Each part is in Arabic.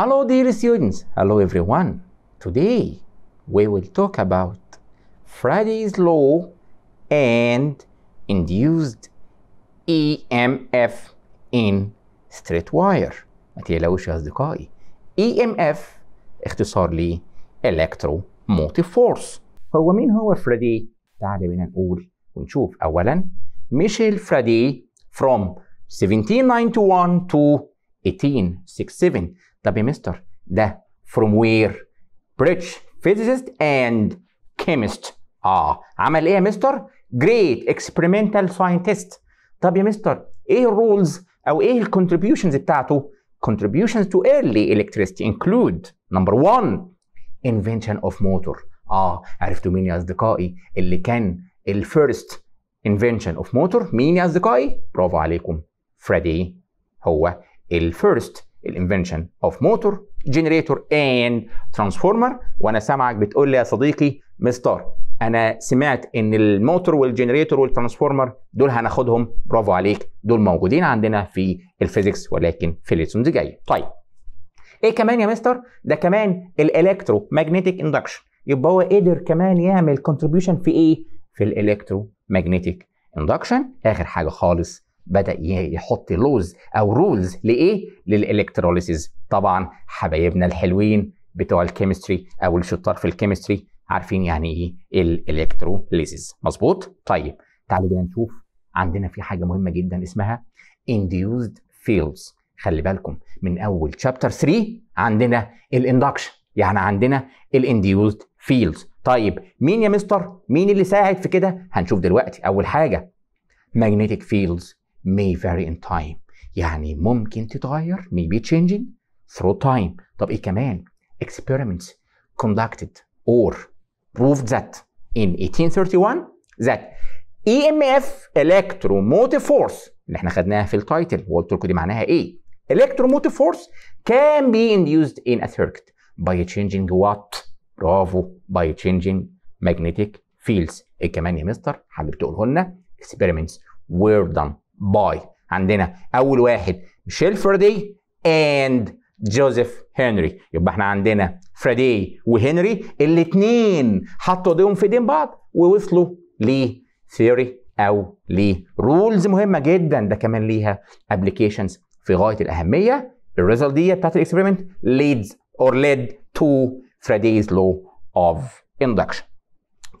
Hello dear students, hello everyone. Today we will talk about Faraday's Law and induced EMF in straight wire. ما تقلقوش يا أصدقائي. EMF اختصار لي electromotive force. هو مين هو فريدي؟ تعالى بينا نقول ونشوف. أولا ميشيل فريدي from 1791 to 1867. طب يا مستر ده from where? British physicist and chemist. عمل ايه يا مستر؟ great experimental scientist. طب يا مستر ايه الرولز او ايه الكونتريبيوشنز بتاعته؟ contributions to early electricity include number 1 invention of motor. عرفتوا مين يا اصدقائي اللي كان الفيرست invention of motor؟ مين يا اصدقائي؟ برافو عليكم، فريدي هو الفيرست الانفنشن اوف موتور جنريتور اند ترانسفورمر. وانا سامعك بتقول لي يا صديقي مستر انا سمعت ان الموتور والجنريتور والترانسفورمر دول هناخدهم. برافو عليك، دول موجودين عندنا في الفيزيكس ولكن في الليسون دي جايه. طيب ايه كمان يا مستر؟ ده كمان الالكترو ماجنتيك اندكشن. يبقى هو قدر كمان يعمل كونتريبيوشن في ايه؟ في الالكترو ماجنتيك اندكشن. اخر حاجه خالص بدأ يحط لوز أو رولز لإيه؟ للإلكتروليسيز. طبعًا حبايبنا الحلوين بتوع الكيمستري أو الشطار في الكيمستري عارفين يعني إيه الإلكتروليسيز، مظبوط؟ طيب تعالوا بينا نشوف عندنا في حاجة مهمة جدًا اسمها induced fields. خلي بالكم من أول شابتر 3 عندنا الإندكشن، يعني عندنا الإنديوزد فيلدز. طيب مين يا مستر؟ مين اللي ساعد في كده؟ هنشوف دلوقتي. أول حاجة magnetic fields may vary in time، يعني ممكن تتغير may be changing through time. طب ايه كمان؟ experiments conducted or proved that in 1831 that EMF electromotive force اللي احنا خدناها في التايتل وقلت لكم دي معناها ايه؟ electromotive force can be induced in a circuit by changing what؟ برافو، by changing magnetic fields. ايه كمان يا مستر حابب تقوله لنا؟ experiments were done باي عندنا اول واحد ميشيل فريدي اند جوزيف هنري. يبقى احنا عندنا فريدي وهنري الاثنين حطوا ايديهم في ايدين بعض ووصلوا لثيوري او لرولز مهمه جدا، ده كمان ليها ابلكيشنز في غايه الاهميه. الريزلت دي بتاعت الاكسبيرمنت ليد تو فريديز لو اوف اندكشن.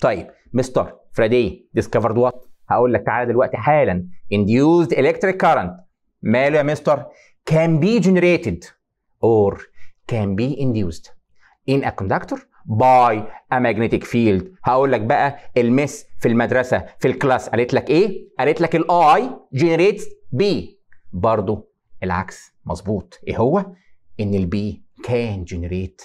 طيب مستر فريدي ديسكفرد وات؟ هقول لك تعالى دلوقتي حالا. induced electric current ماله يا مستر؟ can be generated or can be induced in a conductor by a magnetic field. هقول لك بقى المس في المدرسه في الكلاس قالت لك ايه؟ قالت لك الاي generates B، برضه العكس مظبوط. ايه هو؟ ان البي can generate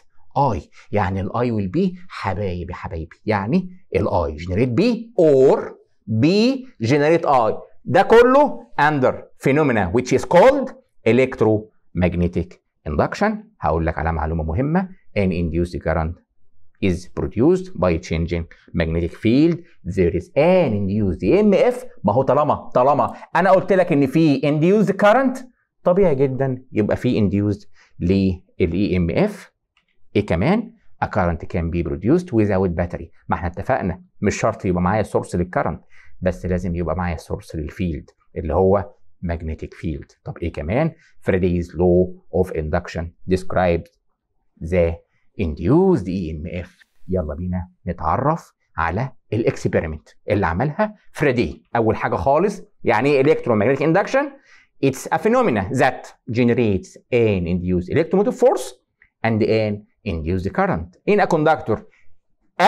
I، يعني الاي والبي حبايبي حبايبي، يعني الاي generate B or B generate I. ده كله under phenomena which is called electromagnetic induction. هقول لك على معلومة مهمة. An induced current is produced by changing magnetic field. There is an induced EMF. ما هو طالما أنا قلت لك إن في induced current طبيعي جدا يبقى في induced لل EMF. إيه كمان؟ A current can be produced without battery. ما احنا اتفقنا مش شرط يبقى معايا source للcurrent، بس لازم يبقى معايا source للفيلد اللي هو magnetic field. طب ايه كمان؟ Faraday's law of induction describes the induced EMF. يلا بينا نتعرف على الاكسبيرمنت اللي عملها فريدي. اول حاجه خالص يعني ايه electromagnetic induction؟ It's a phenomena that generates an induced electromotive force and an induced current in a conductor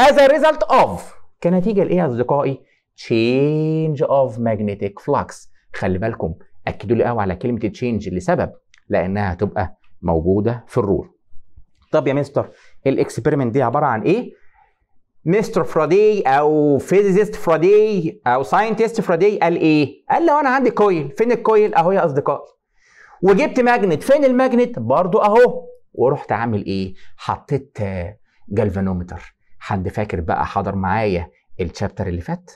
as a result of، كنتيجه لايه يا اصدقائي؟ change of magnetic flux. خلي بالكم اكدوا لي قوي على كلمه change لسبب، لانها هتبقى موجوده في الرول. طب يا مستر الاكسبيرمنت دي عباره عن ايه؟ مستر فريدي او فيزيست فريدي او ساينتست فريدي قال ايه؟ قال لو انا عندي كويل، فين الكويل؟ اهو يا اصدقائي. وجبت ماجنت، فين الماجنت؟ برضو اهو. ورحت عامل ايه؟ حطيت جالفانومتر. حد فاكر بقى حضر معايا الشابتر اللي فات؟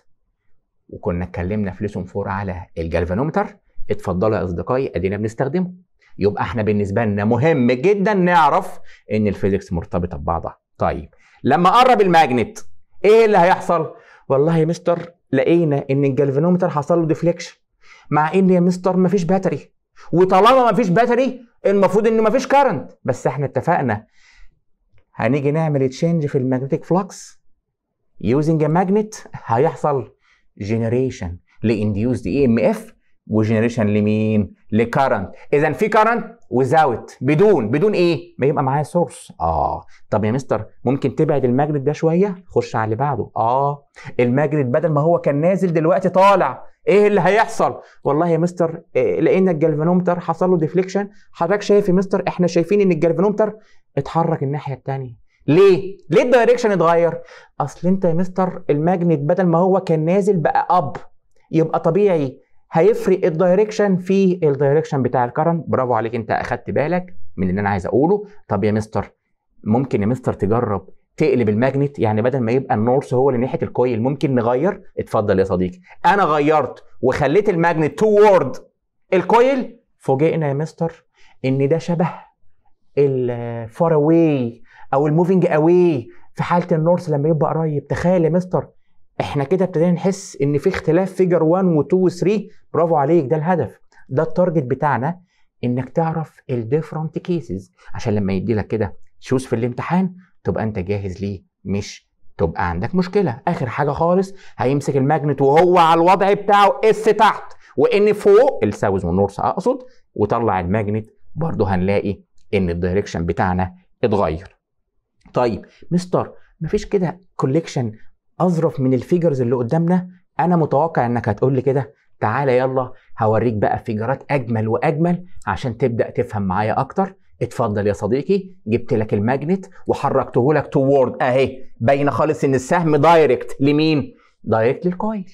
وكنا اتكلمنا في ليسون 4 على الجالفانومتر. اتفضلوا يا اصدقائي ادينا بنستخدمه. يبقى احنا بالنسبه لنا مهم جدا نعرف ان الفيزيكس مرتبطه ببعضها. طيب لما اقرب الماجنت ايه اللي هيحصل؟ والله يا مستر لقينا ان الجالفانومتر حصل له ديفليكشن، مع ان يا مستر مفيش باتري، وطالما مفيش باتري المفروض انه مفيش كارنت، بس احنا اتفقنا هنيجي نعمل تشينج في الماجنتيك فلكس يوزنج ماجنت، هيحصل جنريشن لانديوزد اي ام اف، وجنريشن لمين؟ لكارنت. اذا في كارنت وزاوت بدون ايه؟ ما يبقى معايا سورس. طب يا مستر ممكن تبعد الماجنت ده شويه؟ خش على اللي بعده. الماجنت بدل ما هو كان نازل دلوقتي طالع، ايه اللي هيحصل؟ والله يا مستر لقينا الجالفانومتر حصل له ديفليكشن. حضرتك شايف يا مستر احنا شايفين ان الجالفانومتر اتحرك الناحيه الثانيه. ليه الدايركشن اتغير؟ اصل انت يا مستر الماجنت بدل ما هو كان نازل بقى اب، يبقى طبيعي هيفرق الدايركشن في الدايركشن بتاع الكرنت. برافو عليك، انت اخدت بالك من اللي انا عايز اقوله. طب يا مستر ممكن يا مستر تجرب تقلب الماجنت، يعني بدل ما يبقى النورث هو اللي ناحيه الكويل ممكن نغير. اتفضل يا صديقي، انا غيرت وخليت الماجنت توورد الكويل. فوجئنا يا مستر ان ده شبه الفار اواي او الموفينج اواي في حاله النورث لما يبقى قريب. تخيل يا مستر احنا كده ابتدينا نحس ان في اختلاف فيجر 1 و2 و3. برافو عليك، ده الهدف، ده التارجت بتاعنا، انك تعرف الديفرنت كيسز، عشان لما يدي لك كده تشوز في الامتحان تبقى انت جاهز ليه، مش تبقى عندك مشكله. اخر حاجه خالص هيمسك الماجنت وهو على الوضع بتاعه، اس تحت وان فوق، الساوث والنورث اقصد، وطلع الماجنت، برضه هنلاقي ان الدايركشن بتاعنا اتغير. طيب مستر مفيش كده كوليكشن اظرف من الفيجرز اللي قدامنا؟ انا متوقع انك هتقول لي كده، تعالى يلا هوريك بقى فيجرات اجمل واجمل عشان تبدا تفهم معايا اكتر. اتفضل يا صديقي، جبت لك الماجنت وحركته لك توورد اهي، باينه خالص ان السهم دايركت لمين؟ دايركت للكويل.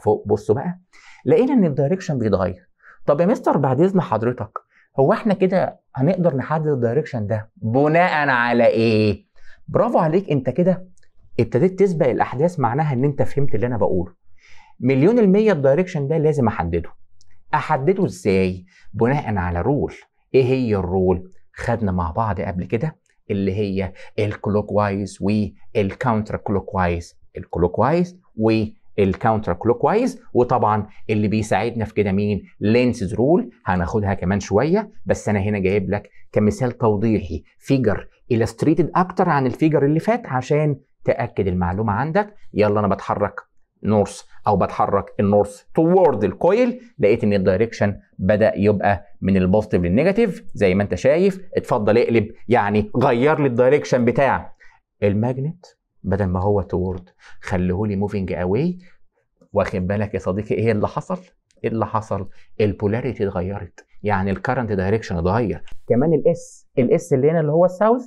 فوق بصوا بقى، لقينا ان الدايركشن بيتغير. طب يا مستر بعد اذن حضرتك هو احنا كده هنقدر نحدد الدايركشن ده بناء على ايه؟ برافو عليك، انت كده ابتديت تسبق الاحداث، معناها ان انت فهمت اللي انا بقوله. 100% الدايركشن ده لازم احدده ازاي؟ بناء على رول. ايه هي الرول؟ خدنا مع بعض قبل كده، اللي هي الكلوك وايز والكاونتر كلوك وايز، الكلوك وايز والكاونتر كلوك وايز، وطبعا اللي بيساعدنا في كده مين؟ لينز رول، هناخدها كمان شويه، بس انا هنا جايب لك كمثال توضيحي فيجر الستريتد اكتر عن الفيجر اللي فات عشان تأكد المعلومة عندك. يلا أنا بتحرك نورث أو بتحرك النورث توورد الكويل، لقيت إن الدايركشن بدأ يبقى من البوزيتيف للنيجاتيف زي ما أنت شايف. اتفضل اقلب، يعني غير لي الدايركشن بتاع الماجنت، بدل ما هو توورد خليهولي موفينج أواي. واخد بالك يا صديقي إيه اللي حصل؟ البولاريتي اتغيرت، يعني الكرنت دايركشن اتغير، كمان الاس اللي هنا اللي هو الساوث.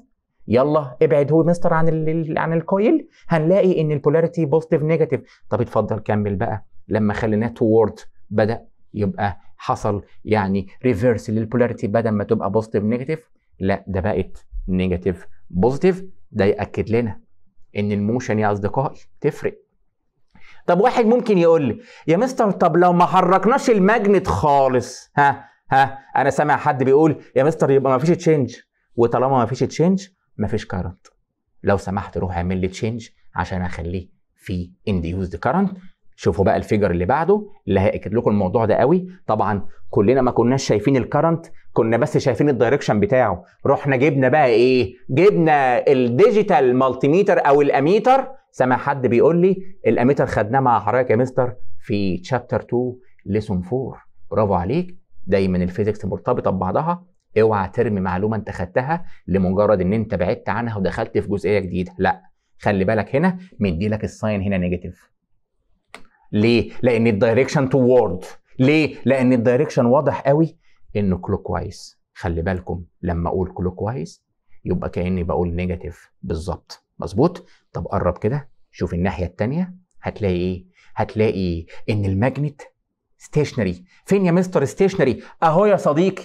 يلا ابعد هو مستر عن الكويل، هنلاقي ان البولاريتي بوزيتيف نيجاتيف. طب اتفضل كمل بقى، لما خليناه توورد بدا يبقى حصل يعني ريفيرس للبولاريتي، بدل ما تبقى بوزيتيف نيجاتيف لا ده بقت نيجاتيف بوزيتيف. ده ياكد لنا ان الموشن يا اصدقائي تفرق. طب واحد ممكن يقول لي يا مستر طب لو ما حركناش الماجنت خالص، ها انا سامع حد بيقول يا مستر يبقى ما فيش تشينج، وطالما ما فيش تشينج مفيش كارنت. لو سمحت روح اعمل لي تشينج عشان اخليه في انديوزد كارنت. شوفوا بقى الفيجر اللي بعده اللي هيأكد لكم الموضوع ده قوي. طبعا كلنا ما كناش شايفين الكارنت، كنا بس شايفين الدايركشن بتاعه. رحنا جبنا بقى ايه؟ جبنا الديجيتال مالتيميتر او الاميتر. سامع حد بيقول لي الاميتر خدناه مع حضرتك يا مستر في تشابتر 2 ليسون 4. برافو عليك، دايما الفيزيكس مرتبطه ببعضها، اوعى ترمي معلومه انت خدتها لمجرد ان انت بعدت عنها ودخلت في جزئيه جديده، لا خلي بالك هنا مديلك الساين هنا نيجاتيف. ليه؟ لان الدايركشن توورد. ليه؟ لان الدايركشن واضح قوي انه كلوك وايز. خلي بالكم لما اقول كلوك وايز يبقى كاني بقول نيجاتيف بالظبط، مظبوط؟ طب قرب كده شوف الناحيه الثانيه، هتلاقي ايه؟ هتلاقي ان الماجنت ستيشنري. فين يا مستر ستيشنري؟ اهو يا صديقي.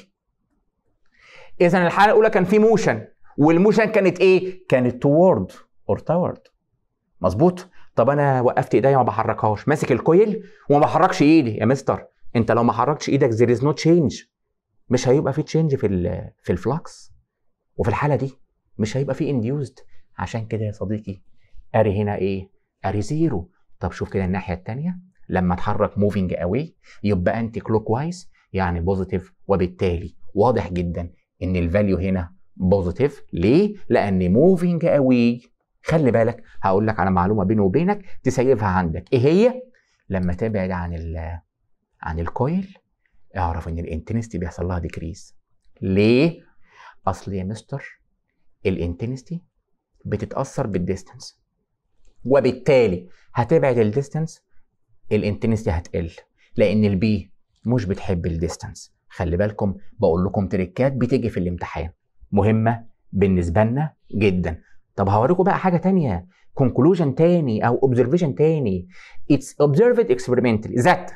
إذا الحالة الأولى كان في موشن، والموشن كانت إيه؟ كانت توورد أور تاورد. مظبوط؟ طب أنا وقفت إيديا ما بحركهاش، ماسك الكويل وما بحركش إيدي. يا مستر أنت لو ما حركتش إيدك there is no change. مش هيبقى في تشينج في الفلكس، وفي الحاله دي مش هيبقى في انديوزد. عشان كده يا صديقي اري هنا ايه؟ اري زيرو. طب شوف كده الناحيه الثانيه، لما اتحرك موفينج اواي يبقى انتي كلوك وايز يعني بوزيتيف، وبالتالي واضح جدا ان الفاليو هنا بوزيتيف. ليه؟ لان موفينج اواي. خلي بالك هقول لك على معلومه بيني وبينك تسيبها عندك، ايه هي؟ لما تبعد عن الكويل اعرف ان الانتنستي بيحصل لها ديكريز. ليه؟ اصل يا مستر الانتنستي بتتاثر بالديستنس، وبالتالي هتبعد الديستنس الانتنستي هتقل، لان البي مش بتحب الديستنس. خلي بالكم بقول لكم تريكات بتيجي في الامتحان مهمه بالنسبه لنا جدا. طب هوريكم بقى حاجه ثانيه، conclusion تاني او observation تاني. It's observed experimentally that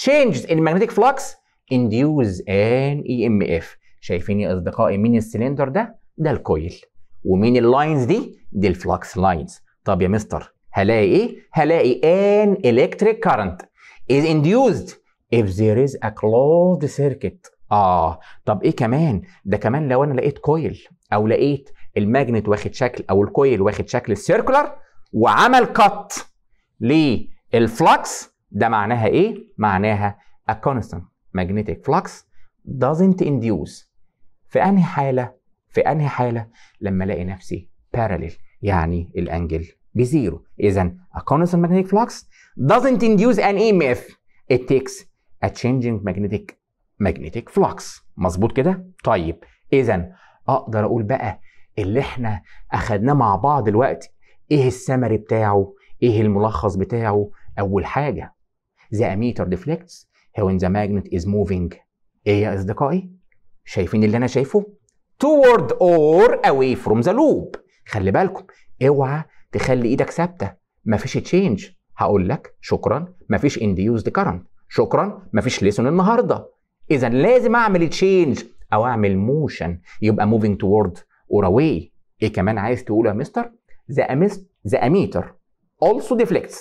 changes in magnetic flux induce an EMF. شايفين يا اصدقائي مين السلندر ده؟ ده الكويل. ومين اللاينز دي؟ دي الفلكس لاينز. طب يا مستر هلاقي ايه؟ هلاقي an electric current is induced if there is a closed circuit. طب ايه كمان؟ ده كمان لو انا لقيت كويل او لقيت الماجنت واخد شكل او الكويل واخد شكل السيركولار وعمل كات للفلكس، ده معناها ايه؟ معناها a constant magnetic flux doesn't induce. في انهي حاله؟ في انهي حاله؟ لما الاقي نفسي parallel يعني الانجل بزيرو. اذا a constant magnetic flux doesn't induce an EMF. It takes a changing magnetic flux. مظبوط كده؟ طيب اذا اقدر اقول بقى اللي احنا اخدناه مع بعض الوقت ايه السمري بتاعه؟ ايه الملخص بتاعه؟ اول حاجه the ammeter deflects when the magnet is moving. ايه يا اصدقائي؟ شايفين اللي انا شايفه؟ toward or away from the loop. خلي بالكم اوعى تخلي ايدك ثابته، مفيش تشينج. هقول لك شكرا مفيش induced current، شكرا مفيش ليسون النهارده. اذا لازم اعمل تشينج او اعمل موشن، يبقى moving toward or away. ايه كمان عايز تقوله يا مستر؟ the ammeter also deflects.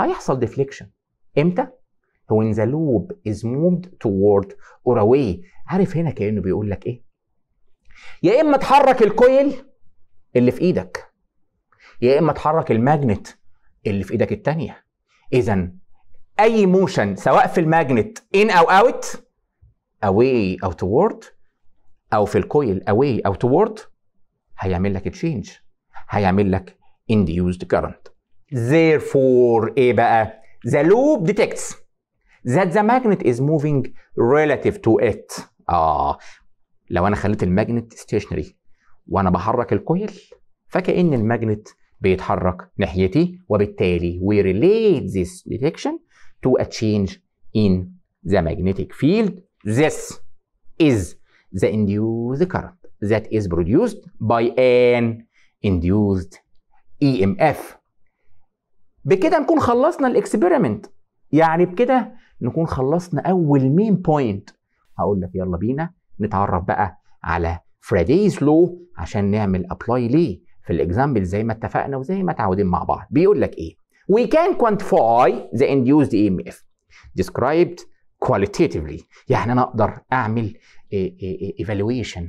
هيحصل ديفليكشن امتى؟ when the loop is moved toward or away. عارف هنا كأنه بيقول لك ايه؟ يا اما تحرك الكويل اللي في ايدك، يا اما تحرك الماجنت اللي في ايدك الثانيه. اذا اي موشن سواء في الماجنت in او out، away او toward، او في الكويل away او toward، هيعمل لك تشينج، هيعمل لك induced current. therefore ايه بقى؟ the loop detects that the magnet is moving relative to it. لو انا خليت الماجنت stationary وانا بحرك الكويل فكأن الماجنت بيتحرك ناحيتي، وبالتالي we relate this detection to a change in the magnetic field. this is the induced current that is produced by an induced EMF. بكده نكون خلصنا الاكسبيرمنت، يعني بكده نكون خلصنا اول مين بوينت. هقول لك يلا بينا نتعرف بقى على فرادايز لو عشان نعمل ابلاي ليه في الاكزامبل زي ما اتفقنا وزي ما اتعودين مع بعض. بيقول لك ايه؟ We can quantify the induced EMF described qualitatively. يعني انا اقدر اعمل evaluation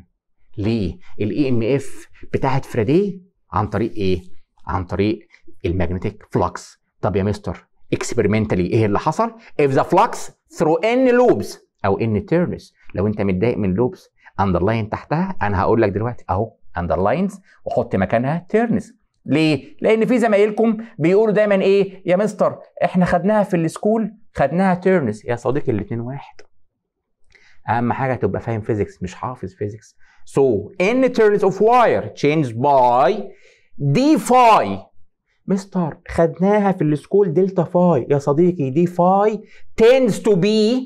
للاي ام اف بتاعت فراداي عن طريق ايه؟ عن طريق الماجنتيك فلوكس. طب يا مستر اكسبيرمنتالي ايه اللي حصل؟ if the flux through n loops او n turns. لو انت متضايق من لوبس اندرلاين تحتها، انا هقول لك دلوقتي اهو اندرلاينز وحط مكانها تيرنز. ليه؟ لان في زمايلكم بيقولوا دايما ايه؟ يا مستر احنا خدناها في السكول خدناها تيرنز. يا صديقي الاثنين واحد، اهم حاجه تبقى فاهم فيزيكس مش حافظ فيزيكس. So n turns of wire changed by d phi. مستر خدناها في السكول دلتا فاي. يا صديقي دي فاي tends to be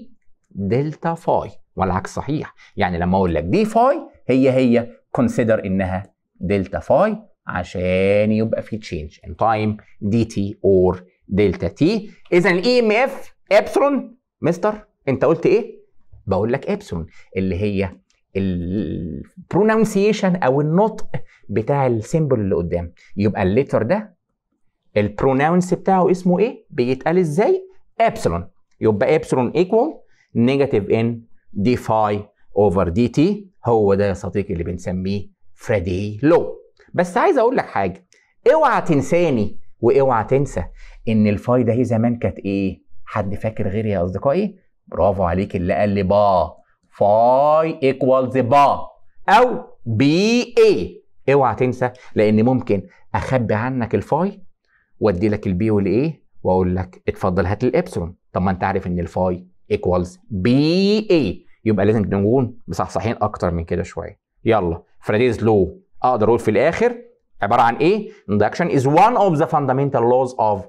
دلتا فاي والعكس صحيح. يعني لما اقول لك دي فاي هي consider انها دلتا فاي عشان يبقى في change in time dt or delta t. اذا الاي ام اف ابسلون. مستر انت قلت ايه؟ بقول لك ابسلون اللي هي البرونونسيشن او النطق بتاع السيمبل اللي قدام. يبقى الليتر ده البرونونس بتاعه اسمه ايه؟ بيتقال ازاي؟ ابسلون. يبقى ابسلون ايكوال نيجاتيف ان دي فاي over dt. هو ده يا صديقي اللي بنسميه فراداي لو. بس عايز اقول لك حاجه، اوعى تنساني واوعى تنسى ان الفايده هي زمان كانت ايه؟ حد فاكر غيري يا اصدقائي؟ برافو عليك اللي قال لي با، فاي ايكوالز با او بي اي. اوعى تنسى، لان ممكن اخبي عنك الفاي وادي لك البي والايه واقول لك اتفضل هات الابسلون. طب ما انت عارف ان الفاي ايكوالز بي اي، يبقى لازم نكون مصحصحين اكتر من كده شويه. يلا فرادايز لو اقدر اقول في الاخر عباره عن ايه؟ induction is one of the fundamental laws of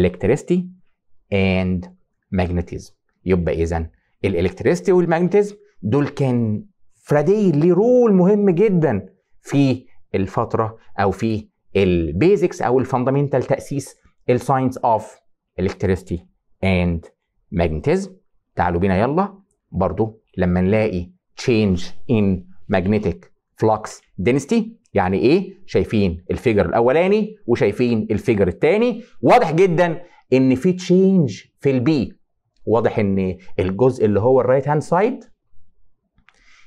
electricity and magnetism. يبقى اذا الالكتريستي والماجنتيزم دول كان فراداي ليه رول مهم جدا في الفتره او في البيزكس او الفاندامنتال تاسيس الساينس اوف electricity and magnetism. تعالوا بينا يلا برضو لما نلاقي change in magnetic flux density. يعني ايه؟ شايفين الفيجر الاولاني وشايفين الفيجر الثاني، واضح جدا ان في تشينج في البي. واضح ان الجزء اللي هو الرايت هاند سايد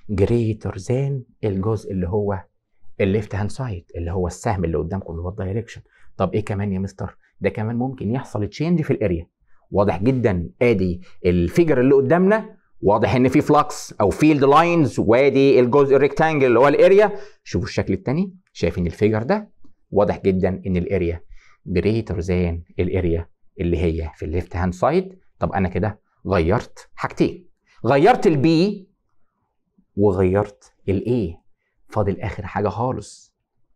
جريتر ذان الجزء اللي هو الليفت هاند سايد اللي هو السهم اللي قدامكم اللي هو الدايركشن. طب ايه كمان يا مستر؟ ده كمان ممكن يحصل تشينج في الاريا. واضح جدا ادي الفيجر اللي قدامنا، واضح ان في فلكس او فيلد لاينز، وادي الجزء الريكتانجل اللي هو الاريا. شوفوا الشكل الثاني، شايفين الفيجر ده؟ واضح جدا ان الاريا جريتر ذان الاريا اللي هي في الليفت هاند سايد. طب انا كده غيرت حاجتين، غيرت البي وغيرت الاي، فاضل اخر حاجه خالص.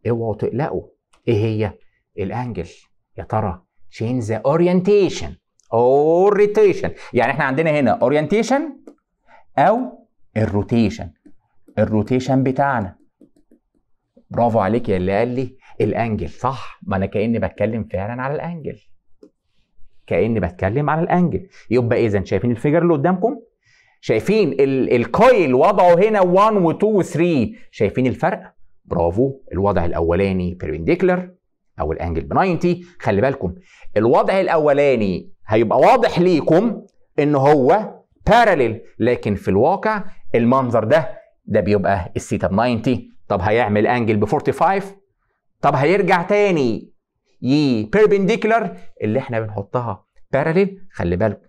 اوعوا تقلقوا، ايه هي؟ الانجل. يا ترى change the orientation or rotation. يعني احنا عندنا هنا orientation او الروتيشن، الروتيشن بتاعنا. برافو عليك يا اللي قال لي الانجل صح. ما انا كاني بتكلم فعلا على الانجل، كأني بتكلم على الانجل. يبقى اذا شايفين الفيجر اللي قدامكم، شايفين الكويل وضعه هنا 1 و2 و3، شايفين الفرق؟ برافو. الوضع الاولاني بيربنديكولار او الانجل ب 90. خلي بالكم الوضع الاولاني هيبقى واضح ليكم ان هو باراليل، لكن في الواقع المنظر ده بيبقى الثيتا ب 90. طب هيعمل انجل ب 45. طب هيرجع تاني بيربنديكولار اللي احنا بنحطها باراليل. خلي بالكم،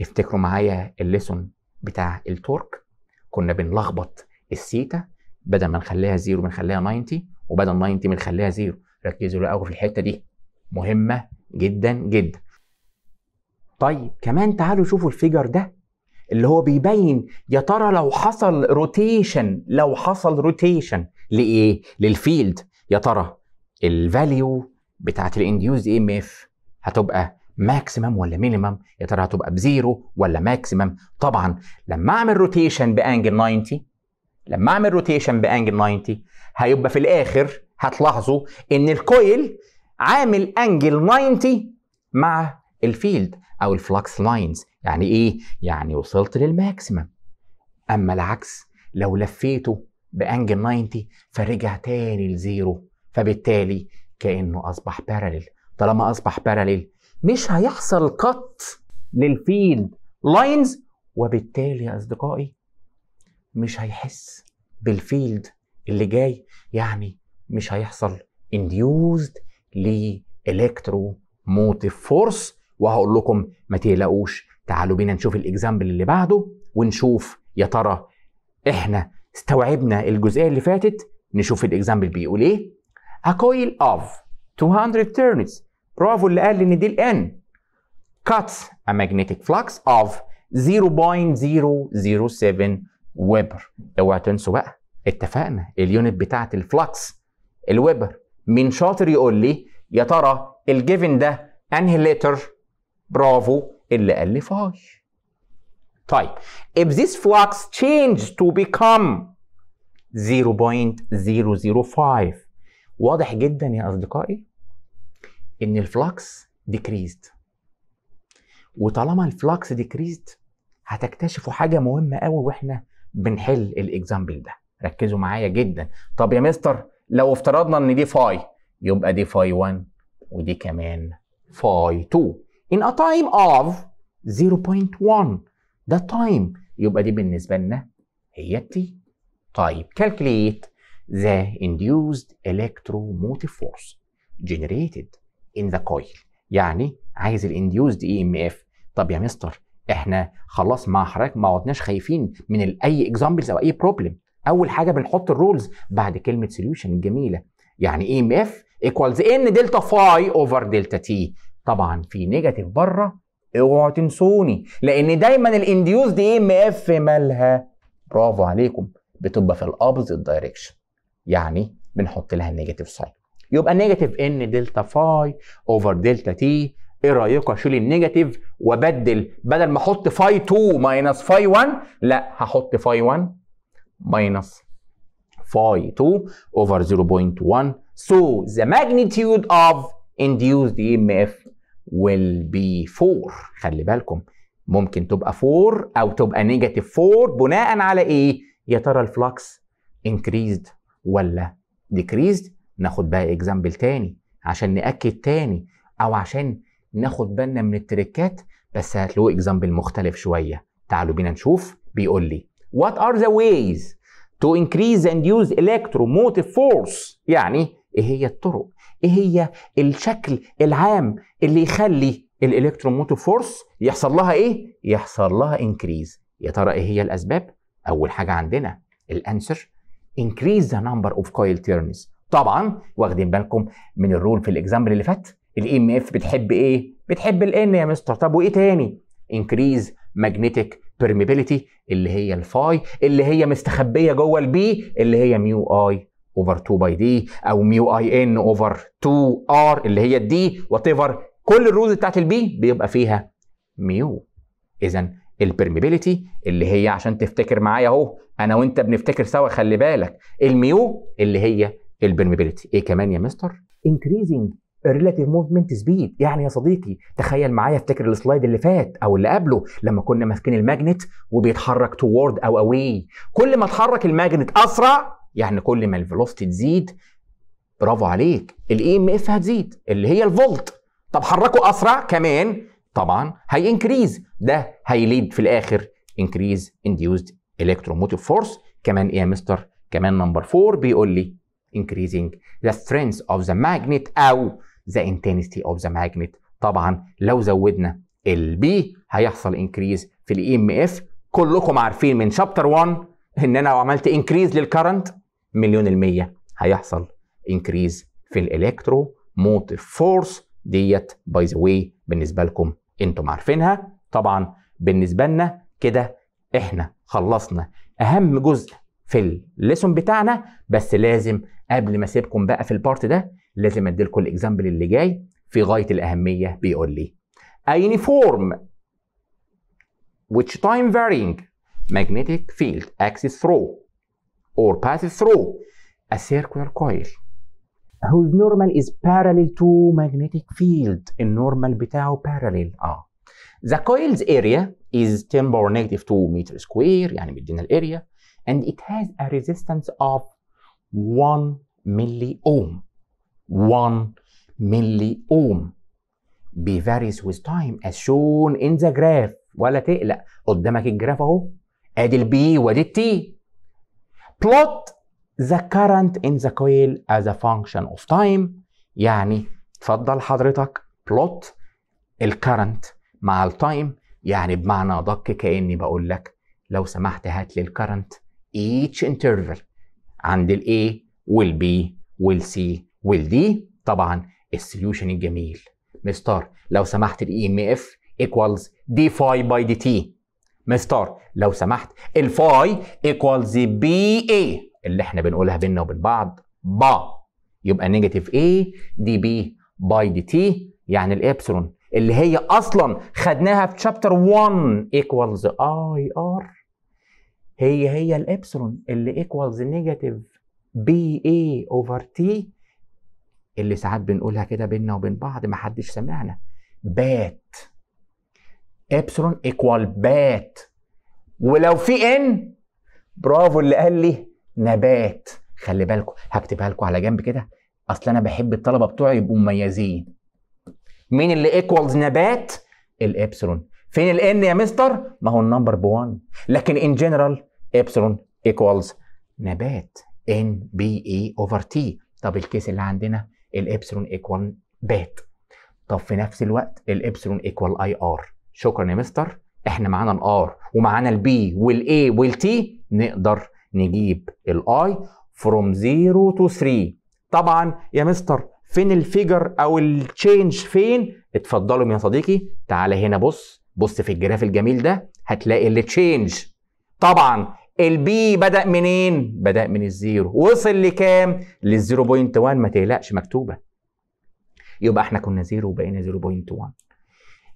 افتكروا معايا الليسون بتاع التورك، كنا بنلخبط الثيتا، بدل ما نخليها 0 بنخليها 90، وبدل 90 بنخليها 0. ركزوا قوي في الحته دي، مهمه جدا جدا. طيب كمان تعالوا شوفوا الفيجر ده اللي هو بيبين يا ترى لو حصل روتيشن، لو حصل روتيشن لايه؟ للفيلد. يا ترى الفاليو بتاعت الانديوز اي ام اف هتبقى ماكسيمم ولا مينيمم؟ يا ترى هتبقى بزيرو ولا ماكسيمم؟ طبعا لما اعمل روتيشن بانجل 90، لما اعمل روتيشن بانجل 90 هيبقى في الاخر هتلاحظوا ان الكويل عامل انجل 90 مع الفيلد او الفلكس لاينز. يعني ايه؟ يعني وصلت للماكسيمم. اما العكس لو لفيته بانجل 90 فرجع تاني لزيرو، فبالتالي كأنه أصبح باراليل. طالما أصبح باراليل مش هيحصل قط للفيلد لاينز، وبالتالي يا أصدقائي مش هيحس بالفيلد اللي جاي، يعني مش هيحصل induced لإلكتروموتيف فورس. وهقول لكم ما تقلقوش، تعالوا بينا نشوف الإكزامبل اللي بعده ونشوف يا ترى إحنا استوعبنا الجزئية اللي فاتت. نشوف الإكزامبل بيقول إيه؟ A coil of 200 turns. برافو اللي قال ان دي الان. Cuts a magnetic flux of 0.007 ويبر. اوعى تنسوا بقى، اتفقنا اليونت بتاعت الفلكس الويبر. مين شاطر يقول لي يا ترى الجيفن ده انهيليتر؟ برافو اللي قال لي فاي. طيب if this flux changed to become 0.005. واضح جدا يا اصدقائي ان الفلكس ديكريزد، وطالما الفلكس ديكريزد هتكتشفوا حاجه مهمه قوي واحنا بنحل الاكزامبل ده. ركزوا معايا جدا. طب يا مستر لو افترضنا ان دي فاي، يبقى دي فاي 1 ودي كمان فاي 2 in a time of 0.1. ده تايم، يبقى دي بالنسبه لنا هيتي. طيب calculate the induced electromotive force generated in the coil. يعني عايز الانديوزد اي ام اف. طب يا مستر احنا خلاص مع حضرتك ما عدناش خايفين من اي اكزامبلز او اي بروبلم. اول حاجه بنحط الرولز بعد كلمه سوليوشن الجميله. يعني اي ام اف ايكوالز ان دلتا فاي اوفر دلتا تي. طبعا في نيجاتيف بره اوعوا تنسوني لان دايما الانديوزد اي ام اف مالها، برافو عليكم، بتبقى في الابوزيت دايركشن. يعني بنحط لها النيجاتيف ساين، يبقى نيجاتيف ان دلتا فاي اوفر دلتا تي. ايه رايكم اشيل النيجاتيف وبدل، بدل ما احط فاي 2 ماينس فاي 1 لا هحط فاي 1 ماينس فاي 2 اوفر 0.1. So the magnitude of induced EMF will be 4. خلي بالكم ممكن تبقى 4 او تبقى نيجاتيف 4 بناء على ايه؟ يا ترى الفلكس increased ولا decreased. ناخد بقى اكزامبل تاني عشان نأكد تاني او عشان ناخد بالنا من التريكات، بس هتلاقوا اكزامبل مختلف شويه. تعالوا بينا نشوف. بيقول لي What are the ways to increase and use electromotive force؟ يعني ايه هي الطرق، ايه هي الشكل العام اللي يخلي الالكتروموتيف فورس يحصل لها ايه؟ يحصل لها increase. يا ترى ايه هي الاسباب؟ اول حاجه عندنا الانسر increase the number of coil turns. طبعا واخدين بالكم من الرول في الاكزامبل اللي فات، الاي ام اف بتحب ايه؟ بتحب الان يا مستر. طب وايه تاني؟ انكريز ماجنتيك بيرميبيليتي اللي هي الفاي اللي هي مستخبيه جوه البي اللي هي ميو اي اوفر 2 باي دي او ميو اي ان اوفر 2 ار اللي هي الدي وات ايفر. كل الرولز بتاعت البي بيبقى فيها ميو. اذا البيرميبيليتي اللي هي، عشان تفتكر معايا اهو، انا وانت بنفتكر سوا، خلي بالك، الميو اللي هي البيرميبيليتي. ايه كمان يا مستر؟ انكريزنج الريلاتيف موفمنت سبيد. يعني يا صديقي تخيل معايا، افتكر السلايد اللي فات او اللي قبله لما كنا ماسكين الماجنت وبيتحرك توورد او اواي. كل ما اتحرك الماجنت اسرع يعني كل ما الفيلوستي تزيد، برافو عليك، الاي ام اف هتزيد اللي هي الفولت. طب حركه اسرع كمان، طبعا هي انكريز. ده هيليد في الاخر انكريز انديوزد الكتروموتيف فورس. كمان ايه يا مستر؟ كمان نمبر 4 بيقول لي increasing the strength of the magnet او the intensity of the magnet. طبعا لو زودنا البي هيحصل increase في الاي ام اف. كلكم عارفين من شابتر 1 ان انا لو عملت increase للكرنت مليون المية هيحصل increase في الالكترو موتيف فورس. ديت باي ذا واي بالنسبه لكم انتم عارفينها. طبعا بالنسبه لنا كده احنا خلصنا اهم جزء في الليسون بتاعنا، بس لازم قبل ما اسيبكم بقى في البارت ده لازم اديلكم الاكزامبل اللي جاي في غايه الاهميه. بيقول لي A uniform which time varying magnetic field axis through or passes through a circular coil whose normal is parallel to magnetic field. النورمال بتاعه parallel. The coil's area is 10 power negative 2 meter square. يعني مدينا الاريا. And it has a resistance of 1 milli ohm. 1 milli ohm. Be varies with time as shown in the graph. ولا تقلق، قدامك الجراف اهو، ادي البي وادي التي. Plot the current in the coil as a function of time. يعني اتفضل حضرتك plot الكرنت مع التايم. يعني بمعنى دق كأني بقول لك لو سمحت هات لي الكرنت each interval عند ال A وال B وال C وال D. طبعا السوليوشن الجميل مستر، لو سمحت ال EMF equals D phi by DT. مستر لو سمحت ال phi equals BA اللي احنا بنقولها بينا وبين بعض با، يبقى نيجاتيف A DB by DT. يعني الإبسلون اللي هي أصلا خدناها في chapter 1 equals IR هي الابسلون اللي ايكوالز نيجاتيف بي اي اوفر تي اللي ساعات بنقولها كده بينا وبين بعض ما حدش سمعنا، بات. ابسلون ايكوال بات، ولو في ان برافو اللي قال لي نبات. خلي بالكم هكتبها لكم على جنب كده، اصل انا بحب الطلبه بتوعي يبقوا مميزين. مين اللي ايكوالز نبات؟ الابسلون. فين ال N يا مستر؟ ما هو النمبر ب1، لكن ان جنرال ابسلون ايكوالز نبات ان بي اي اوفر تي. طب الكيس اللي عندنا الابسلون ايكوال بات، طب في نفس الوقت الابسلون ايكوال اي ار. شكرا يا مستر، احنا معانا الار ومعانا البي والاي والتي، نقدر نجيب الاي فروم 0 تو 3. طبعا يا مستر فين الفيجر او التشينج فين؟ اتفضلوا يا صديقي، تعالى هنا بص، بص في الجراف الجميل ده هتلاقي التشينج. طبعا البي بدأ منين؟ بدأ من الزيرو، وصل لكام؟ للزيرو بوينت 1. ما تقلقش مكتوبة، يبقى احنا كنا زيرو وبقينا 0.1،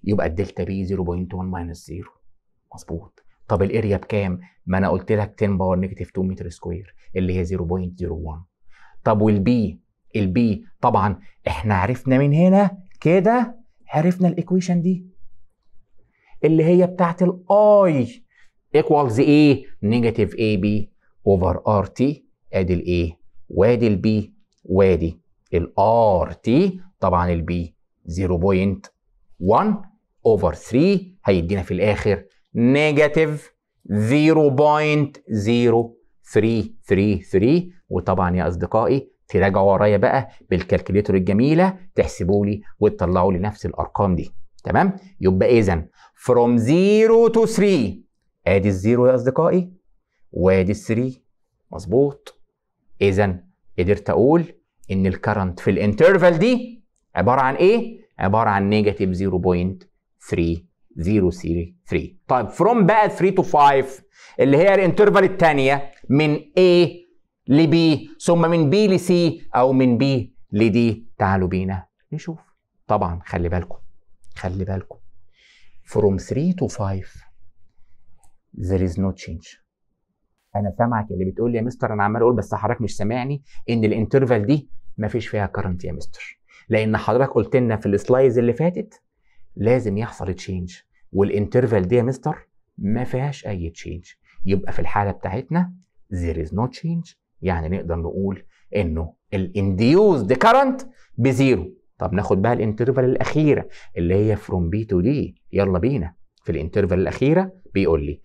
يبقى الدلتا بي 0.1 ماينس 0. مظبوط. طب الاريا بكام؟ ما انا قلت لك 10 باور نيجاتيف 2 متر سكوير اللي هي 0.01. طب والبي، البي طبعا احنا عرفنا من هنا كده، عرفنا الايكويشن دي اللي هي بتاعت الاي ايكوالز ايه؟ نيجاتيف اي بي اوفر ار تي، ادي الاي وادي البي وادي الار تي. طبعا البي 0.1 اوفر 3 هيدينا في الاخر نيجاتيف 0.0333. وطبعا يا اصدقائي تراجعوا ورايا بقى بالكالكوليتور الجميله، تحسبوا لي وتطلعوا لي نفس الارقام دي. تمام؟ يبقى اذا فروم 0 تو 3 ادي الزيرو يا اصدقائي وادي الثري. مظبوط. اذا قدرت اقول ان الكرنت في الانترفال دي عباره عن ايه؟ عباره عن نيجاتيف 0.3033. طيب فروم بقى 3 تو 5 اللي هي الانترفال الثانيه، من A ل B ثم من B ل C او من B ل D، تعالوا بينا نشوف. طبعا خلي بالكم، خلي بالكم فروم 3 تو 5 there is no change. انا سامعك اللي بتقول لي يا مستر انا عمال اقول بس حضرتك مش سامعني ان الانترفال دي مفيش فيها كرنت يا مستر، لان حضرتك قلت لنا في السلايز اللي فاتت لازم يحصل تشينج، والانترفال دي يا مستر ما فيهاش اي تشينج. يبقى في الحاله بتاعتنا there is no change، يعني نقدر نقول انه الانديوزد كرنت بزيرو. طب ناخد بقى الانترفال الاخيره اللي هي فروم بي تو دي، يلا بينا في الانترفال الاخيره. بيقول لي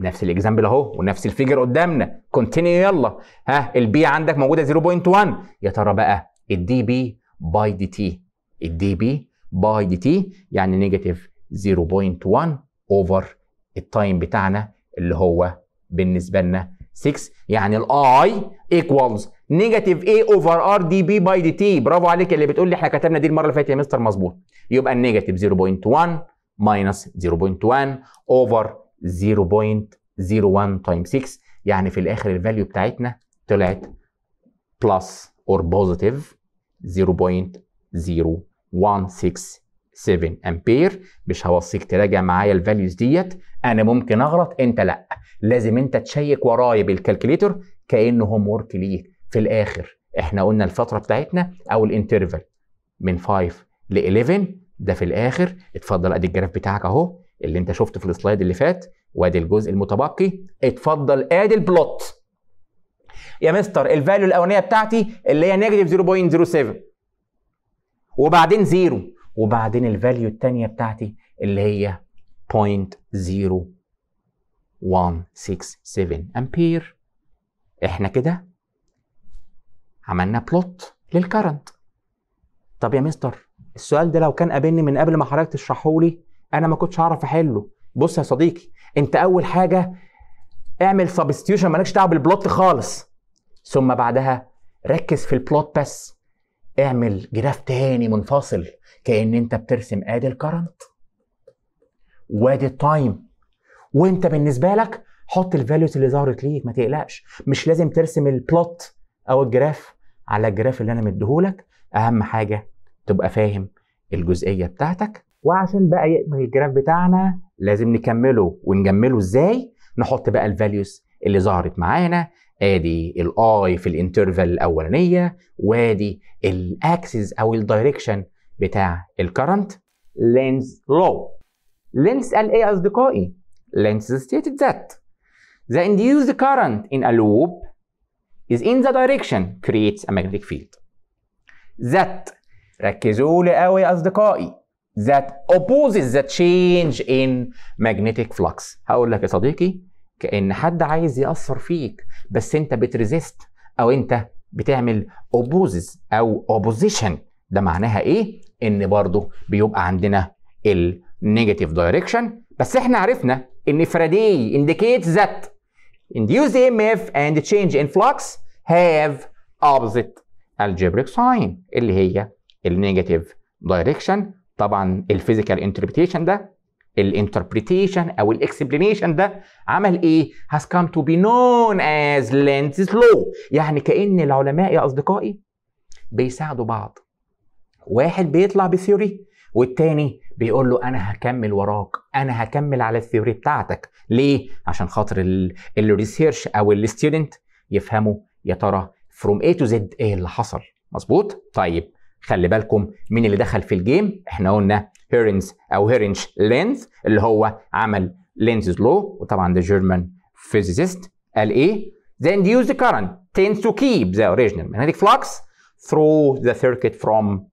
نفس الاكزامبل اهو ونفس الفيجر قدامنا، كونتينيو يلا. ها البي عندك موجوده 0.1، يا ترى بقى الدي بي باي دي تي، الدي بي باي دي تي يعني نيجاتيف 0.1 اوفر التايم بتاعنا اللي هو بالنسبه لنا 6، يعني الاي ايكوالز نيجاتيف اي اوفر ار دي بي باي دي تي. برافو عليك اللي بتقول لي احنا كتبنا دي المره اللي فاتت يا مستر. مظبوط. يبقى النيجاتيف 0.1 ماينس 0.1 اوفر 0.01 تايم 6، يعني في الاخر الفاليو بتاعتنا طلعت بلس اور بوزيتيف 0.0167 امبير. مش هوصيك تراجع معايا الفاليوز ديت، انا ممكن اغلط انت لا، لازم انت تشيك ورايا بالكالكوليتور كانه هوم وورك ليك. في الاخر احنا قلنا الفتره بتاعتنا او الانترفال من 5 ل 11 ده في الاخر. اتفضل ادي الجراف بتاعك اهو اللي انت شفته في السلايد اللي فات، وادي الجزء المتبقي. اتفضل ادي البلوت يا مستر. الفاليو الاولانيه بتاعتي اللي هي نيجاتيف 0.07 وبعدين 0، وبعدين الفاليو الثانيه بتاعتي اللي هي 0.0167 امبير. احنا كده عملنا بلوت للكرنت. طب يا مستر السؤال ده لو كان قابلني من قبل ما حضرتك تشرحه لي انا ما كنتش هعرف احله. بص يا صديقي، انت اول حاجه اعمل سبستيوشن مالكش دعوه بالبلوت خالص، ثم بعدها ركز في البلوت بس، اعمل جراف تاني منفصل كأن انت بترسم ادي الكرنت وادي التايم، وانت بالنسبه لك حط الفاليوز اللي ظهرت ليك. ما تقلقش مش لازم ترسم البلوت او الجراف على الجراف اللي انا مديهولك، اهم حاجه تبقى فاهم الجزئيه بتاعتك. وعشان بقى يكمل الجراف بتاعنا لازم نكمله، ونجمله ازاي؟ نحط بقى الفاليوز اللي ظهرت معانا، ادي الاي في الانترفال الاولانيه وادي الاكسس او الدايركشن بتاع الكرنت. لينز لو، لينز قال ايه يا اصدقائي؟ لينز stated that the induced current in a loop is in the direction creates a magnetic field that، ركزوا لي قوي يا اصدقائي، that opposes the change in magnetic flux. هقول لك يا صديقي كأن حد عايز يأثر فيك بس انت بتريزيست او انت بتعمل اوبوزز او اوبوزيشن. ده معناها ايه؟ ان برضه بيبقى عندنا النيجاتيف دايركشن. بس احنا عرفنا ان فاراداي indicates that induced EMF and change in flux have opposite algebraic sign اللي هي النيجاتيف دايركشن. طبعا الفيزيكال انتربريتيشن ده الانتربريتيشن او الاكسبلينيشن ده عمل ايه؟ has come to be known as Lenz's law. يعني كأن العلماء يا اصدقائي بيساعدوا بعض، واحد بيطلع بثيوري والتاني بيقول له انا هكمل وراك، انا هكمل على الثيوري بتاعتك. ليه؟ عشان خاطر الريسيرش او الستودنت يفهموا يا ترى فروم A to Z ايه اللي حصل. مظبوط؟ طيب خلي بالكم مين اللي دخل في الجيم. احنا قلنا هيرنز او هيرنش لينز اللي هو عمل لينزز لو، وطبعا ده جيرمان فيزيست. قال ايه؟ The induced current tends to keep the original magnetic flux through the circuit from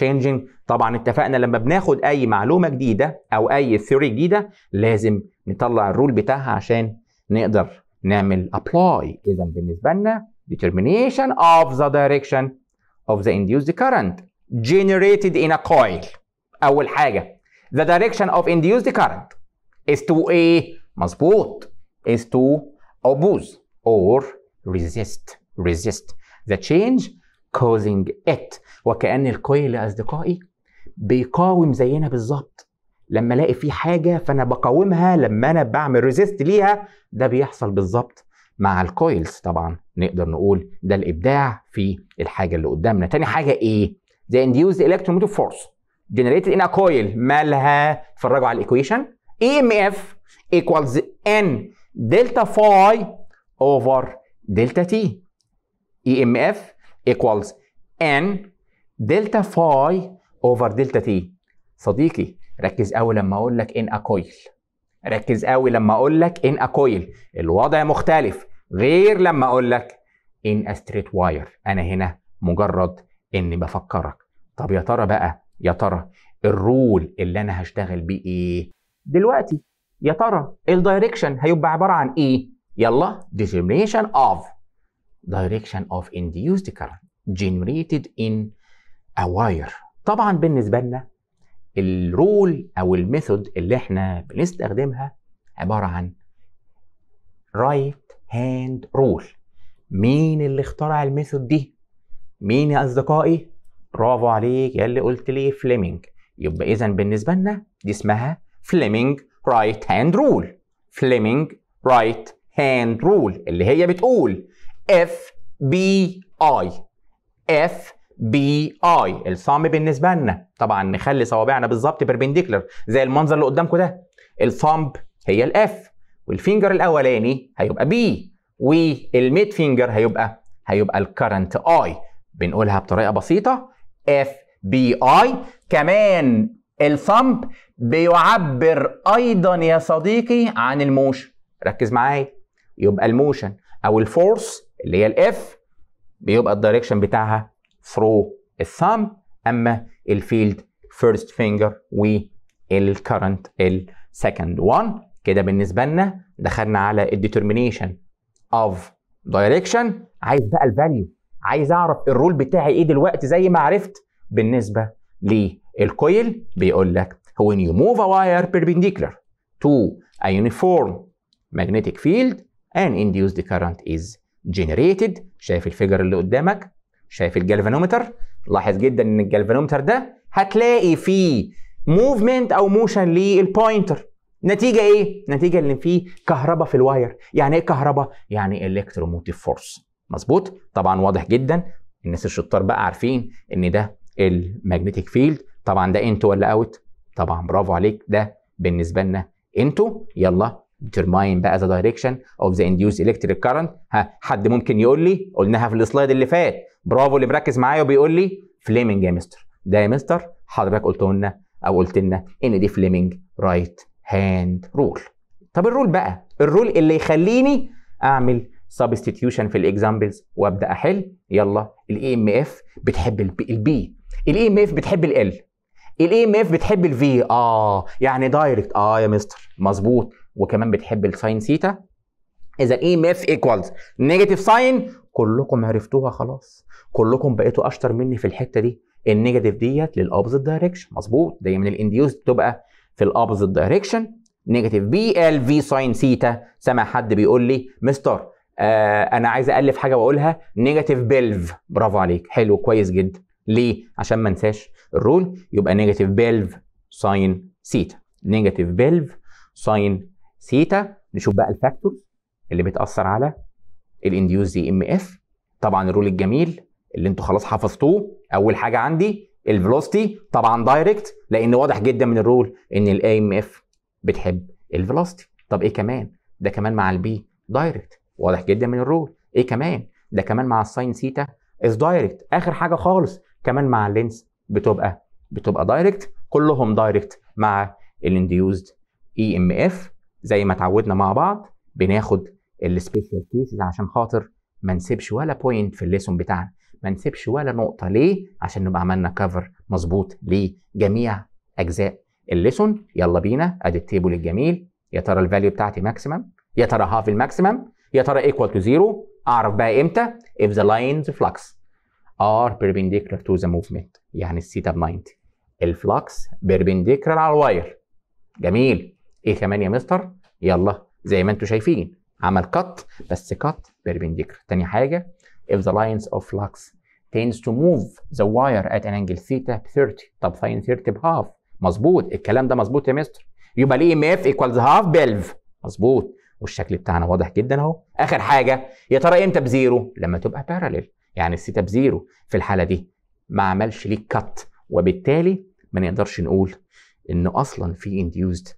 changing طبعا اتفقنا لما بناخد اي معلومه جديده او اي ثيوري جديده لازم نطلع الرول بتاعها عشان نقدر نعمل ابلاي. اذا بالنسبه لنا determination of the direction of the induced current generated in a coil. اول حاجه the direction of induced current is to a مظبوط is to oppose or resist the change causing it. وكأن الكويل يا أصدقائي بيقاوم زينا بالظبط. لما الاقي في حاجة فأنا بقاومها، لما أنا بعمل ريزيست ليها، ده بيحصل بالظبط مع الكويلز. طبعا نقدر نقول ده الإبداع في الحاجة اللي قدامنا. تاني حاجة إيه؟ The induced electromotive force generated in a coil مالها؟ اتفرجوا على الإيكويشن EMF equals N delta phi over delta T. EMF equals N دلتا فاي اوفر دلتا تي. صديقي ركز قوي لما اقول لك ان اكويل، ركز قوي لما اقول لك ان اكويل، الوضع مختلف غير لما اقول لك ان استريت واير. انا هنا مجرد اني بفكرك. طب يا ترى بقى، يا ترى الرول اللي انا هشتغل بيه ايه دلوقتي؟ يا ترى الدايركشن هيبقى عباره عن ايه؟ يلا determination of direction of induced current generated in a wire. طبعا بالنسبه لنا الرول او الميثود اللي احنا بنستخدمها عباره عن right hand rule. مين اللي اخترع الميثود دي؟ مين يا اصدقائي؟ برافو عليك يا اللي قلت لي فليمنج. يبقى اذا بالنسبه لنا دي اسمها فليمنج right hand rule. فليمنج right hand rule اللي هي بتقول FBI الصم بالنسبه لنا. طبعا نخلي صوابعنا بالظبط بيربنديكولار زي المنظر اللي قدامكم ده. الثامب هي الاف، والفينجر الاولاني هيبقى بي، والميد فينجر هيبقى الكرنت اي. بنقولها بطريقه بسيطه FBI. كمان الثامب بيعبر ايضا يا صديقي عن الموشن. ركز معايا، يبقى الموشن او الفورس اللي هي الاف بيبقى الدايركشن بتاعها through الثامب، اما الفيلد فيرست فينجر والكرنت السكند وان. كده بالنسبه لنا دخلنا على الديترمينيشن اوف دايركشن. عايز بقى الفاليو، عايز اعرف الرول بتاعي ايه دلوقتي. زي ما عرفت بالنسبه للكويل بيقول لك when you move a wire perpendicular to a uniform magnetic field an induced current is generated. شايف الفيجر اللي قدامك، شايف الجالفانومتر. لاحظ جدا ان الجالفانومتر ده هتلاقي فيه موفمنت او موشن للبوينتر. نتيجه ايه؟ نتيجه ان فيه كهرباء في الواير. يعني ايه كهرباء؟ يعني الكتروموتيف فورس. مظبوط؟ طبعا واضح جدا الناس الشطار بقى عارفين ان ده الماجنتيك فيلد. طبعا ده انتو ولا اوت؟ طبعا برافو عليك، ده بالنسبه لنا انتو. يلا determine بقى the direction of the induced electric current. ها حد ممكن يقول لي؟ قلناها في السلايد اللي فات. برافو اللي مركز معايا وبيقول لي فليمنج يا مستر. ده يا مستر حضرتك قلت لنا ان دي فليمنج رايت هاند رول. طب الرول بقى، الرول اللي يخليني اعمل سبستيتيوشن في الاكزامبلز وابدا احل. يلا الاي ام اف بتحب البي، الاي ام اف بتحب ال الاي ام اف بتحب الفي، يعني دايركت، يا مستر مظبوط، وكمان بتحب الساين ثيتا. اذا الاي ام اف ايكوالز نيجاتيف ساين. كلكم عرفتوها خلاص، كلكم بقيتوا اشطر مني في الحته دي. النيجاتيف ديت للابوزيت دايركشن، مظبوط، دايما من الانديوز بتبقى في الابوزيت دايركشن. نيجاتيف بي ال في ساين ثيتا. سمع حد بيقول لي مستر انا عايز الف حاجه واقولها، نيجاتيف بلف. برافو عليك، حلو، كويس جدا. ليه؟ عشان ما انساش الرول. يبقى نيجاتيف بلف ساين ثيتا، نيجاتيف بلف ساين ثيتا. نشوف بقى الفاكتورز اللي بتاثر على الانديوز دي ام اف. طبعا الرول الجميل اللي انتوا خلاص حفظتوه. اول حاجه عندي الفيلوسيتي، طبعا دايركت، لان واضح جدا من الرول ان الاي ام اف بتحب الفيلوسيتي. طب ايه كمان؟ ده كمان مع البي دايركت، واضح جدا من الرول. ايه كمان؟ ده كمان مع الساين ثيتا از دايركت. اخر حاجه خالص كمان مع اللينز بتبقى دايركت. كلهم دايركت مع الانديوزد اي ام اف. زي ما اتعودنا مع بعض بناخد السبيشال كيسز عشان خاطر ما نسيبش ولا بوينت في الليسون بتاعنا، ما نسيبش ولا نقطه. ليه؟ عشان نبقى عملنا كفر مظبوط لجميع اجزاء الليسون. يلا بينا، ادي التيبل الجميل. يا ترى الفاليو بتاعتي ماكسيمم، يا ترى هاف الماكسيمم، يا ترى equal to 0. اعرف بقى امتى؟ if the lines flux are perpendicular to the movement، يعني الثيتا ب 90، الفلكس perpendicular على الواير. جميل. ايه كمان يا مستر؟ يلا زي ما انتم شايفين عمل كت، بس كت perpendicular. تاني حاجه if the lines of flux tends to move the wire at an angle theta ب 30. طب ساين 30 بهاف، مظبوط. الكلام ده مظبوط يا مستر. يبقى الاي ام اف ايكوالز هاف بلف، مظبوط. والشكل بتاعنا واضح جدا اهو. اخر حاجه يا ترى امتى بزيرو؟ لما تبقى باراليل، يعني الثيتا بزيرو. في الحاله دي ما عملش ليه كت، وبالتالي ما نقدرش نقول ان اصلا في انديوزد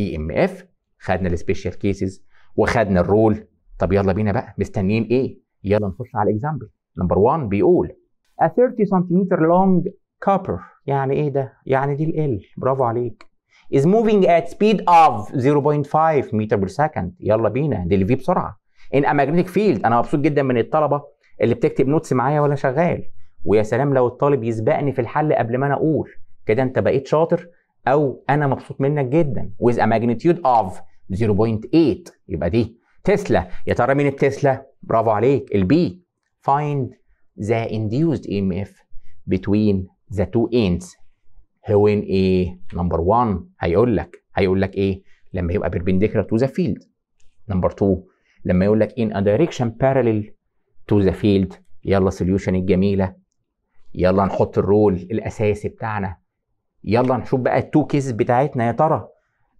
اي ام اف. خدنا السبيشال كيسز وخدنا الرول. طب يلا بينا بقى، مستنيين ايه؟ يلا نخش على الاكزامبل نمبر 1. بيقول a 30 سنتيمتر long copper، يعني ايه ده؟ يعني دي ال، برافو عليك، is moving at speed of 0.5 متر per second. يلا بينا، دي اللي فيه بسرعه in a magnetic field. انا مبسوط جدا من الطلبه اللي بتكتب نوتس معايا ولا شغال، ويا سلام لو الطالب يسبقني في الحل قبل ما انا اقول. كده انت بقيت شاطر، او انا مبسوط منك جدا. with a magnitude of 0.8 يبقى دي تسلا. يا ترى مين التسلا؟ برافو عليك، البي. find the induced EMF between the two ends. هون ايه؟ نمبر 1 هيقول لك ايه؟ لما يبقى perpendicular to the field. نمبر 2 لما يقول لك in a direction parallel to the field. يلا سوليوشن الجميله. يلا نحط الرول الاساسي بتاعنا. يلا نشوف بقى التو كيسز بتاعتنا. يا ترى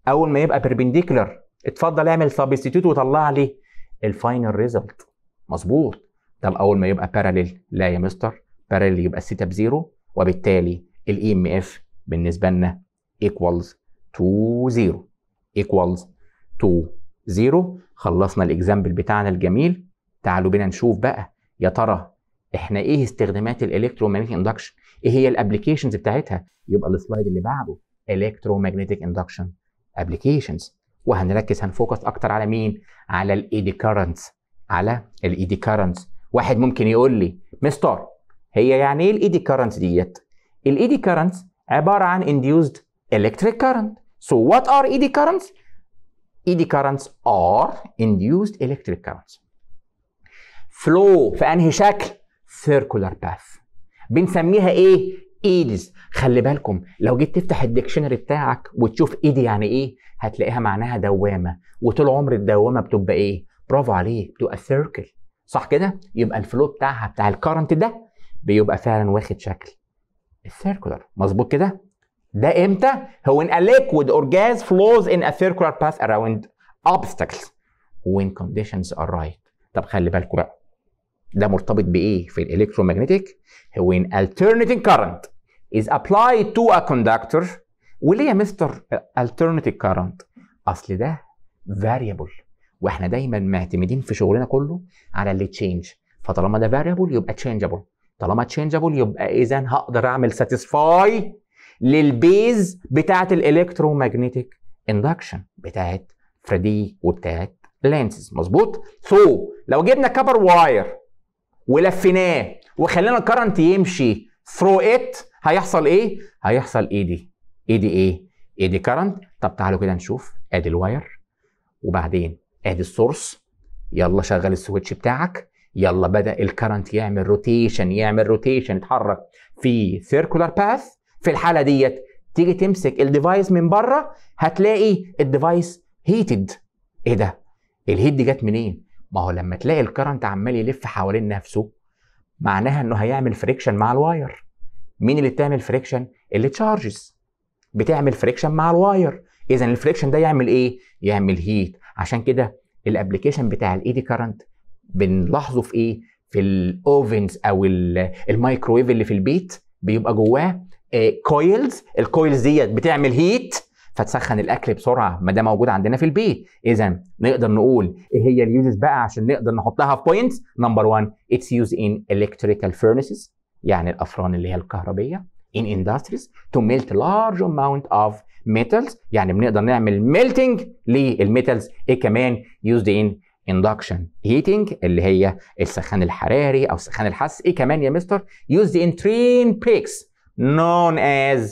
اول ما يبقى perpendicular، اتفضل اعمل سبستيتيوت وطلع لي الفاينل ريزلت، مظبوط. طب اول ما يبقى parallel، لا يا مستر، parallel يبقى الثيتا بزيرو، وبالتالي الاي ام اف بالنسبه لنا equals to 0 خلصنا الاكزامبل بتاعنا الجميل. تعالوا بينا نشوف بقى يا ترى احنا ايه استخدامات الالكترومagnetic اندكشن، ايه هي الابلكيشنز بتاعتها. يبقى السلايد اللي بعده الكترومagnetic اندكشن ابلكيشنز، وهنركز هنفوكس اكتر على مين؟ على الايدي كارنتس، على الايدي كارنتس. واحد ممكن يقول لي مستر هي يعني ايه الايدي كارنتس ديت؟ الايدي كارنتس عباره عن induced electric current. So what are eddy currents? Eddy currents are induced electric currents. flow في انهي شكل؟ circular path. بنسميها ايه؟ eddies. خلي بالكم لو جيت تفتح الديكشنري بتاعك وتشوف eddy يعني ايه، هتلاقيها معناها دوامه، وطول عمر الدوامه بتبقى ايه؟ برافو عليك، بتبقى circle، صح كده؟ يبقى الفلو بتاعها بتاع الكرنت ده بيبقى فعلا واخد شكل السيركولار، مظبوط كده. ده امتى؟ هو ان a liquid or gas flows in a circular path around obstacles when conditions are right. طب خلي بالكم بقى ده مرتبط بايه في الالكترومagnetic؟ هو ان alternating current is applied to a conductor. وليه يا مستر alternating current؟ اصل ده variable، واحنا دايما معتمدين في شغلنا كله على اللي تشينج. فطالما ده variable يبقى changeable، طالما تشينجابل يبقى اذا هقدر اعمل ساتيسفاي للبيز بتاعه الالكتروماجنتيك اندكشن بتاعه فريدي وبتاعه لينز، مظبوط. سو لو جبنا كبر واير ولفيناه وخلينا الكرنت يمشي ثرو ات، هيحصل ايه؟ هيحصل ايه دي؟ ايه دي ايه؟ ايه دي كارنت؟ طب تعالوا كده نشوف، ادي الواير وبعدين ادي السورس، يلا شغل السويتش بتاعك، يلا بدأ الكارنت يعمل روتيشن، اتحرك في سيركولار باث. في الحالة ديت تيجي تمسك الديفايس من بره هتلاقي الديفايس هيتد. ايه ده؟ الهيت دي جت منين؟ ما هو لما تلاقي الكارنت عمال يلف حوالين نفسه معناها انه هيعمل فريكشن مع الواير. مين اللي بتعمل فريكشن؟ اللي تشارجز بتعمل فريكشن مع الواير. اذا الفريكشن ده يعمل ايه؟ يعمل هيت. عشان كده الابلكيشن بتاع الاي دي كارنت بنلاحظه في ايه؟ في الاوفنز او المايكرويف اللي في البيت بيبقى جواه كويلز، الكويلز ديت بتعمل هيت فتسخن الاكل بسرعه ما ده موجود عندنا في البيت. اذا نقدر نقول ايه هي اليوزز بقى عشان نقدر نحطها في بوينتس. نمبر 1، اتس يوز ان الكتريكال فيرنسز، يعني الافران اللي هي الكهربيه، ان اندستريز تو ميلت لارج اماونت اوف ميتالز، يعني بنقدر نعمل ميلتنج للميتالز. ايه كمان؟ يوزد ان اندكشن هيتنج اللي هي السخان الحراري او السخان الحس. ايه كمان يا مستر؟ يوزد ان ترين بريكس known as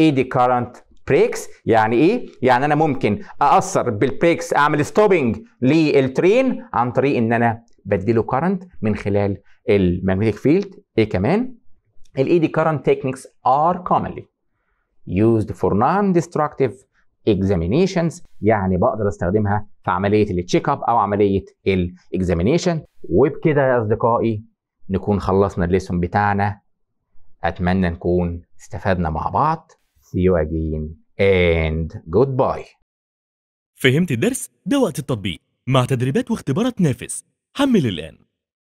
eddy current بريكس. يعني ايه؟ يعني انا ممكن ااثر بالبريكس، اعمل ستوبنج للترين عن طريق ان انا بديله كارنت من خلال الماجنتيك فيلد. ايه كمان؟ الايدي كارنت تكنيكس ار كومنلي يوزد فور نون ديستركتيف اكزامينيشنز، يعني بقدر استخدمها في عمليه التشيك اب او عمليه الاكزامينيشن. وبكده يا اصدقائي نكون خلصنا الليسون بتاعنا، اتمنى نكون استفدنا مع بعض. See you again and goodbye. فهمت الدرس؟ ده وقت التطبيق مع تدريبات واختبارات نافس. حمل الآن.